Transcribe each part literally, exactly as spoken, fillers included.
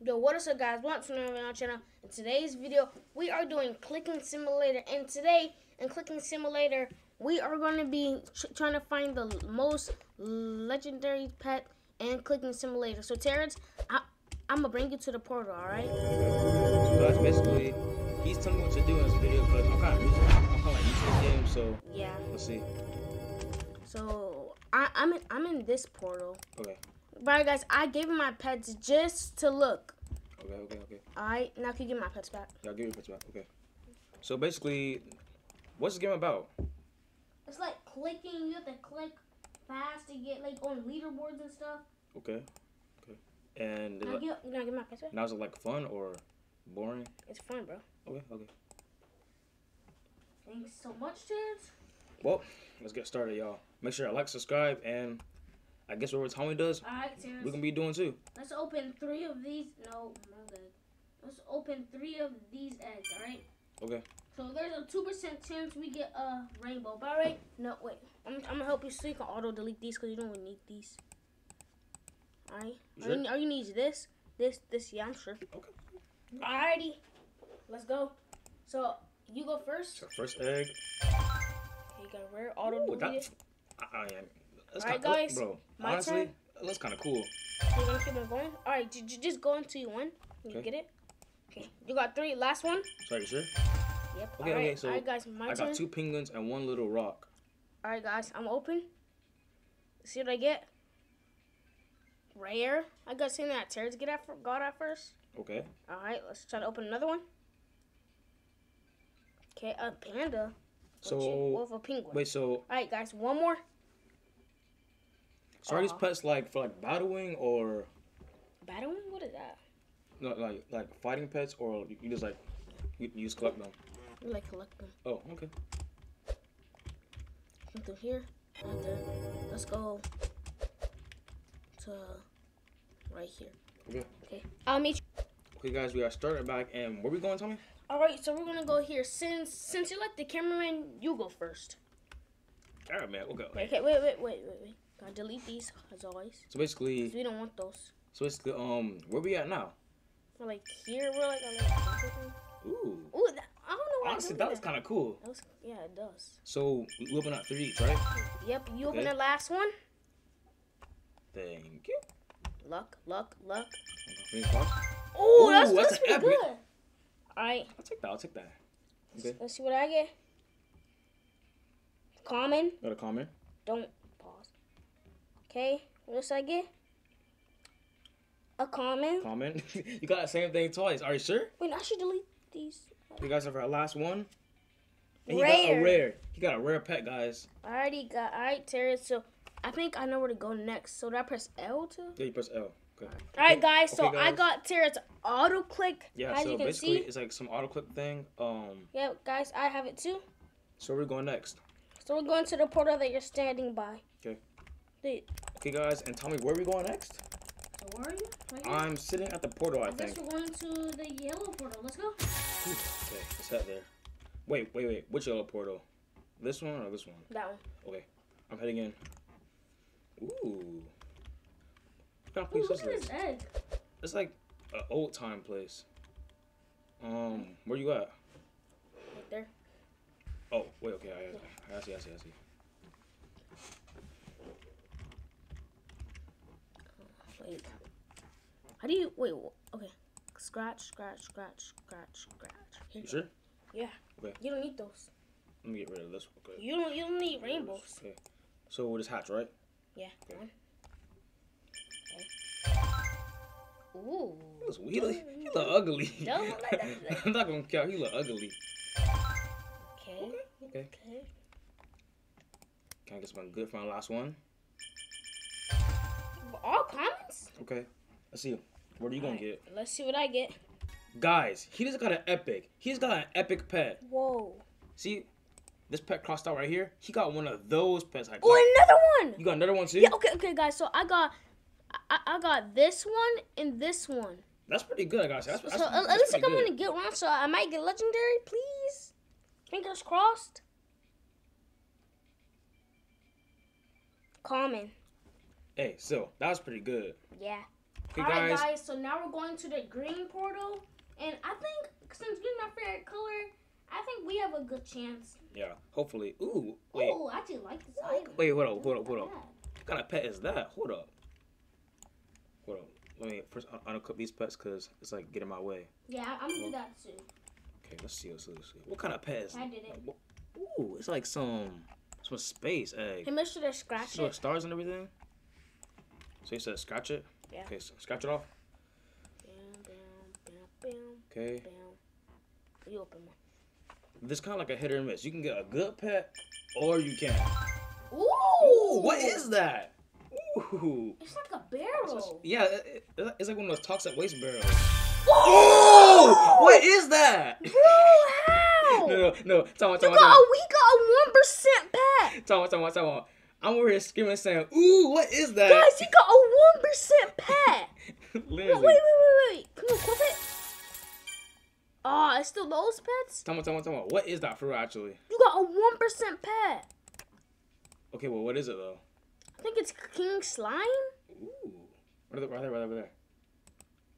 Yo, what is up guys, welcome to my channel. In today's video, we are doing Clicking Simulator, and today in Clicking Simulator, we are going to be trying to find the most legendary pet in Clicking Simulator. So Terrence, I I'm gonna bring you to the portal, alright? So guys, basically, he's telling me what to do in this video, but I'm kind of using I'm kind of used to the game, so yeah, we'll see. So I I'm in, I'm in this portal. Okay. Right, guys, I gave him my pets just to look. Okay, okay, okay. All right, now can you give my pets back? Yeah, I'll give your pets back, okay. So basically, what's this game about? It's like clicking. You have to click fast to get, like, on leaderboards and stuff. Okay, okay. And now like, you gonna give my pets back? Now is it, like, fun or boring? It's fun, bro. Okay, okay. Thanks so much, kids. Well, let's get started, y'all. Make sure to like, subscribe, and... I guess whatever Tommy does, all right, Terrence, we're going to be doing too. Let's open three of these. No, my God. Let's open three of these eggs, all right? Okay. So there's a two percent chance we get a rainbow. All right? No, wait. I'm, I'm going to help you so you can auto-delete these because you don't really need these. All right? Sure. All, you, all you need is this, this, this. Yeah, I'm sure. Okay. All righty. Let's go. So you go first. So first egg. Okay, you got rare auto-delete. I am. That's all right, kinda, guys. Bro, my honestly, turn. It looks kind of cool. You're gonna keep on going. All right, you, you just go until you win. You okay. Get it? Okay. You got three. Last one. Sorry, sure. Yep. Okay, all right. Okay. So all right, guys, my I turn. got two penguins and one little rock. All right, guys, I'm open. Let's see what I get. Rare. I got seen that Terrence get at got at first. Okay. All right, let's try to open another one. Okay, a panda. So with a penguin. Wait, so. All right, guys, one more. So are these pets like for like battling or battling? What is that? No, like like fighting pets, or you just like you, you just collect them. You like collect them. Oh, okay. Come through here. Right there. Let's go to right here. Okay. Okay. I'll meet you. Okay, guys, we are starting back, and where are we going, Tommy? All right, so we're gonna go here. Since since you like the cameraman, you go first. All right, man, we'll go. Okay, wait, wait, wait, wait, wait. Gotta delete these as always. So basically, we don't want those. So basically, um, where we at now? We're like here. We're like. Ooh. Ooh, that, I don't know. Why honestly, that was kind of cool. That was, yeah, it does. So we open up three, right? Yep. You okay. Open the last one. Thank you. Luck, luck, luck. Oh, that's, that's, that's pretty good. All right. I'll take that. I'll take that. Okay. Let's see what I get. Common. Got a common. Don't. Okay, what else I get? A comment. Comment? You got the same thing twice. Are you sure? Wait, I should delete these. You guys have our last one. And rare. He got a rare. He got a rare pet, guys. I already got. All right, Terrence. So I think I know where to go next. So did I press L too? Yeah, you press L. Okay. All right, guys. So okay, guys. I got Terrence auto click. Yeah. As so you can basically, see. It's like some auto click thing. Um. Yeah, guys, I have it too. So we're going next. So we're going to the portal that you're standing by. Okay. Wait. Okay, guys, and Tommy, where are we going next? So where are you? Right here? I'm sitting at the portal, I, I think. I guess we're going to the yellow portal. Let's go. Ooh, okay, let's head there. Wait, wait, wait. Which yellow portal? This one or this one? That one. Okay, I'm heading in. Ooh. What Ooh, look at this egg. It's like an old-time place. Um, where you at? Right there. Oh, wait, okay. I, yeah. I, I see, I see, I see. Wait. How do you wait? Okay, scratch, scratch, scratch, scratch, scratch. Here. You sure? Yeah. Okay. You don't need those. Let me get rid of this one. Okay. You don't. You don't need rainbows. Okay. So we'll just hatch, right? Yeah. Okay. One. Okay. Ooh. That was weird. He look ugly. Don't look like that. I'm not gonna count. He look ugly. Okay. Okay. Okay. Okay. Can I get something good for my last one? All comments? Okay. Let's see. What are you going to get? Let's see what I get. Guys, he just got an epic. He's got an epic pet. Whoa. See? This pet crossed out right here. He got one of those pets. Like, oh, another one. You got another one too? Yeah, okay, okay, guys. So I got I, I got this one and this one. That's pretty good, guys. That's, that's, so that's, at least like I'm going to get one, so I might get legendary, please. Fingers crossed. Common. Hey, so that was pretty good. Yeah. Okay, guys. Alright, guys, so now we're going to the green portal. And I think, since green's my favorite color, I think we have a good chance. Yeah, hopefully. Ooh, wait. Oh, I do like this item. Wait, hold up, hold up, hold up. What kind of pet is that? Hold up. Hold up. Let me first uncook these pets because it's like getting in my way. Yeah, I'm going to do that too. Okay, let's see, let's see, let's see. What kind of pet is that? I did it. Ooh, it's like some some space egg. Hey, make sure to scratch it. So stars and everything? So you said scratch it? Yeah. Okay, so scratch it off. Okay. You open one. This kind of like a hit or miss. You can get a good pet, or you can't. Ooh! Ooh, what is that? Ooh! It's like a barrel. Yeah, it, it, it's like one of those toxic waste barrels. Oh! What is that? Bro, how? no, no, no. Time on, time on, time on. We got a, we got a one percent pet. Time on, time on, time on. I'm over here screaming, saying, "Ooh, what is that?" Guys, you got a one percent pet. Literally. Wait, wait, wait, wait, wait. Come on, clip it. Oh, it's still those pets? Tell me, tell me, tell me. What is that for, actually? You got a one percent pet. Okay, well, what is it, though? I think it's King Slime. Ooh. Right there, right there, right there.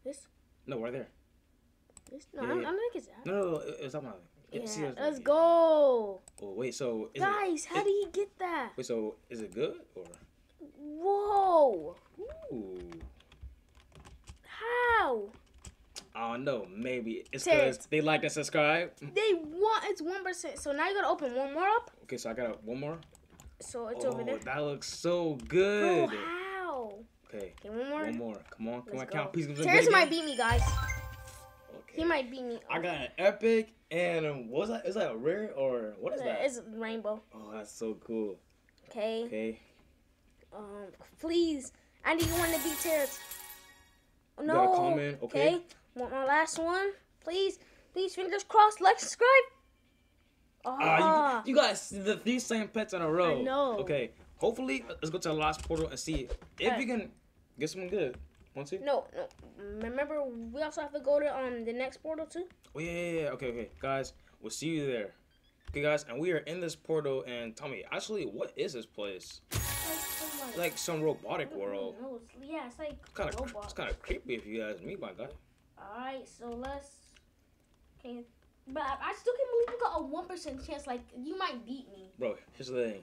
This? No, right there. This? No, yeah, I, don't, yeah. I don't think it's that. No, no, no, it's not my thing. Yeah, see, let's yeah. go. Oh, wait, so... Is Guys, it, how it, do you get that? Wait, so is it good, or...? Whoa. Ooh. How? I don't know. Maybe it's because they like and subscribe. They want it's one percent. So now you gotta open one more up. Okay, so I gotta one more. So it's oh, over there. That looks so good. Bro, how? Okay. Okay, one more. One more. Come on, come Let's on, go. Count. Please give me Terrence might beat me, guys. Okay. He might beat me. I got an epic and what was that? Is that a rare or what is that? It's a rainbow. Oh, that's so cool. Okay. Okay. Um, please, I need one to beat Terrence. No. You got a comment. Okay. okay. Want my last one? Please, please, fingers crossed, like, subscribe. Oh. Uh, you, you got the, these same pets in a row. I know. Okay, hopefully, let's go to the last portal and see if you can get something good. Want to? No, no. Remember, we also have to go to um the next portal, too. Oh, yeah, yeah, yeah. Okay, okay. Guys, we'll see you there. Okay, guys, and we are in this portal, and Tommy, actually, what is this place? Like, like some robotic world. Yeah, it's like kinda, robots. It's kind of creepy if you ask me, my guy. Alright, so let's... Okay. But I still can't believe we got a one percent chance. Like, you might beat me. Bro, here's the thing.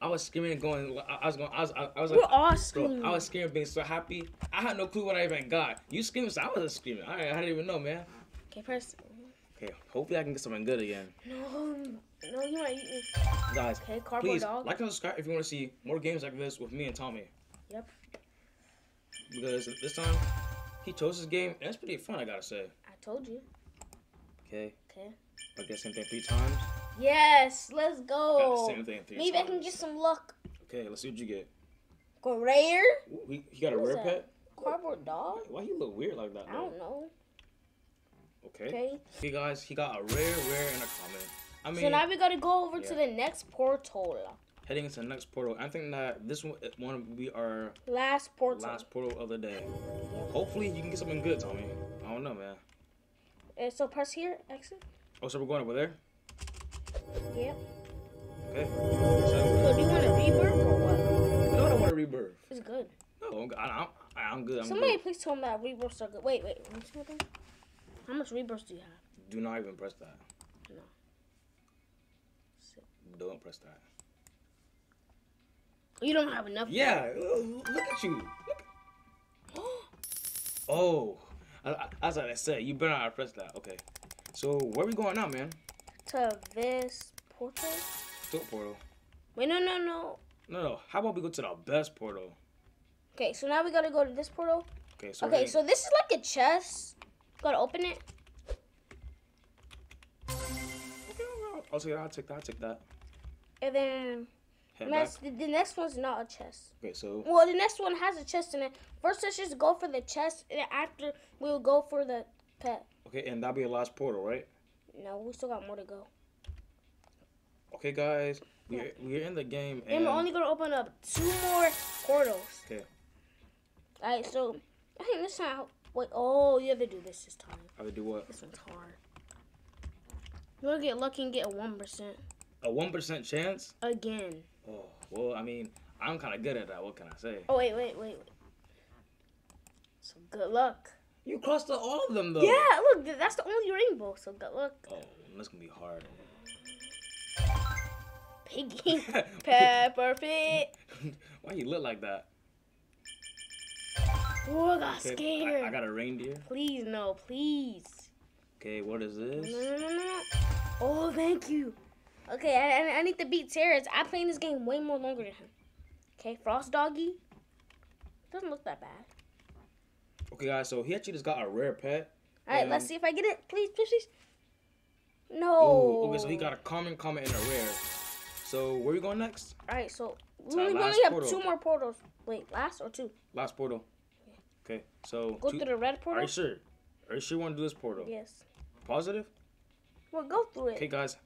I was screaming and going... I was going... I was, I, I was like... We're all screaming. Bro, I was screaming being so happy. I had no clue what I even got. You screaming, so I was screaming. I, I didn't even know, man. Okay, first... Okay, hopefully I can get something good again. No, no, you might eat me. Guys, okay, cardboard please, dog. Like and subscribe if you want to see more games like this with me and Tommy. Yep. Because this time... He chose this game, and that's pretty fun, I gotta say. I told you. Okay. Okay. I guess same thing three times? Yes, let's go. Got the same thing three Maybe times. I can get some luck. Okay, let's see what you get. Go rare? Ooh, you got what a rare pet? Cardboard dog? Why you look weird like that, I though? don't know. Okay. Okay. Hey, guys, he got a rare, rare, and a common. I mean, so now we gotta go over yeah. to the next portal. Heading into the next portal. I think that this one will be our last portal. Last portal of the day. Hopefully you can get something good, Tommy. I don't know, man. Uh, so press here, exit. Oh, so we're going over there? Yep. Okay. So, so do you want to rebirth or what? No, I don't want to rebirth. It's good. No, I'm, I'm, I'm good. I'm Somebody good. please tell me that rebirths are good. Wait, wait. How much rebirths do you have? Do not even press that. No. Sit. Don't press that. You don't have enough. Yeah, look at you. Look. Oh, as I said, you better not press that. Okay, so where are we going now, man? To this portal. To the portal. Wait, no, no, no. No, no. How about we go to the best portal? Okay, so now we gotta go to this portal. Okay, so. Okay, so this is like a chest. Gotta open it. Okay, I'll take that. I'll take that. I'll take that. And then. Next, the, the next one's not a chest. Okay, so... Well, the next one has a chest in it. First, let's just go for the chest, and after, we'll go for the pet. Okay, and that'll be the last portal, right? No, we still got more to go. Okay, guys. We're, yeah. we're in the game, and... And we're only going to open up two more portals. Okay. All right, so... I think this time... Wait, oh, you have to do this this time. I have to do what? This one's hard. You're going to get lucky and get a one percent. A one percent chance? Again. Oh, well, I mean, I'm kind of good at that. What can I say? Oh, wait, wait, wait, wait. So good luck. You crossed all of them though. Yeah, look, that's the only rainbow. So good luck. Oh, that's gonna be hard. Piggy, Peppa Pig. Why you look like that? Oh, I got okay, scared. I, I got a reindeer. Please, no, please. Okay, what is this? No, no, no, no. Oh, thank you. Okay, I, I need to beat Terrence. I played this game way more longer than him. Okay, Frost Doggy. Doesn't look that bad. Okay, guys, so he actually just got a rare pet. All right, let's see if I get it. Please, please, please. No. Ooh, okay, so he got a common, common, and a rare. So where are we going next? All right, so we only have two more portals. Wait, last or two? Last portal. Okay, so go through the red portal. Are you sure? Are you sure you want to do this portal? Yes. Positive? Well, go through it. Okay, guys,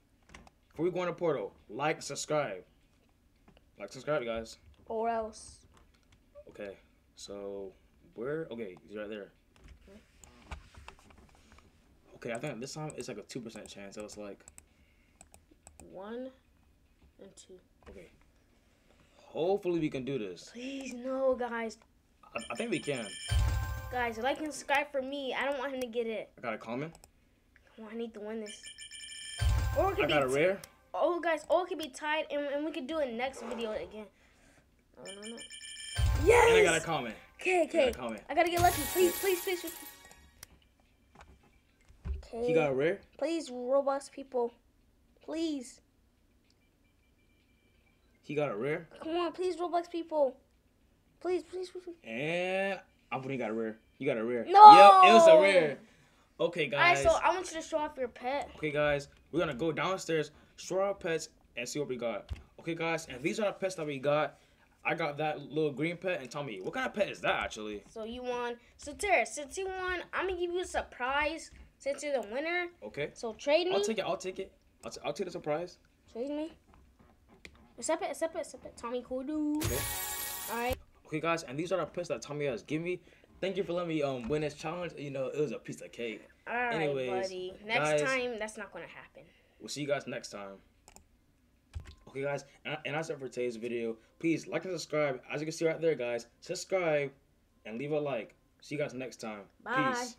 before we go on a portal, like, subscribe. Like, subscribe, guys. Or else. Okay, so where? Okay, he's right there. Okay, I think this time it's like a two percent chance. That was like one and two. Okay. Hopefully we can do this. Please, no, guys. I, I think we can. Guys, like and subscribe for me. I don't want him to get it. I got a comment. Come on, I need to win this. Or it could I be got a rare. Oh, guys, all could be tied, and, and we could do it next video again. Oh, no, no. Yes! And I got a comment. Okay, okay. I got a comment. I gotta get lucky. Please, please, please, please. Okay. He got a rare? Please, Roblox people. Please. He got a rare? Come on, please, Roblox people. Please, please, please. And I'm putting got a rare. You got a rare. No! Yep, it was a rare. Okay, guys. All right, so I want you to show off your pet. Okay, guys. We're going to go downstairs, show our pets, and see what we got. Okay, guys. And these are the pets that we got. I got that little green pet. And Tommy, what kind of pet is that, actually? So you won. So, Terrence, since you won, I'm going to give you a surprise since you're the winner. Okay. So, trade me. I'll take it. I'll take it. I'll, t I'll take the surprise. Trade me. Accept it. Accept it. Accept it. Tommy, cool dude. Okay. All right. Okay, guys, and these are the pets that Tommy has given me. Thank you for letting me um win this challenge. You know, it was a piece of cake. All right, anyways, buddy. Next guys, time, that's not going to happen. We'll see you guys next time. Okay, guys, and that's it for today's video. Please like and subscribe. As you can see right there, guys, subscribe and leave a like. See you guys next time. Bye. Peace.